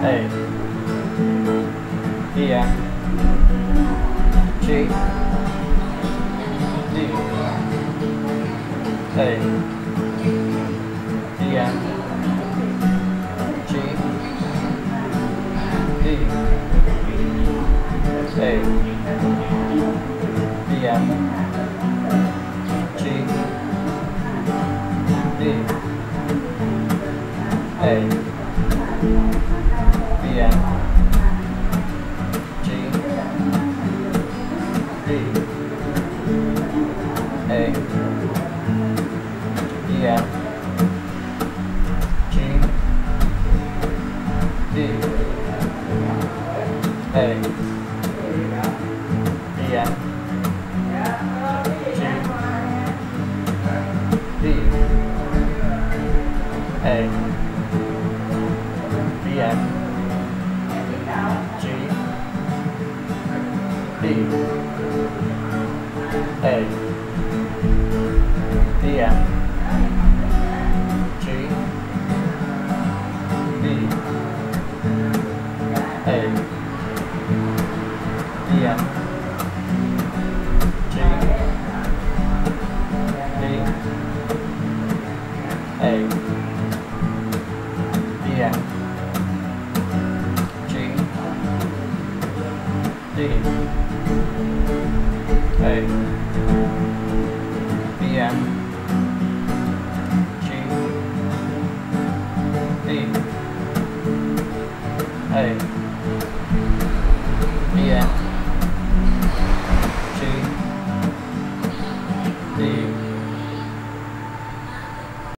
A, E, G, D, A, E, G, D, A, E, G, D, A, hey.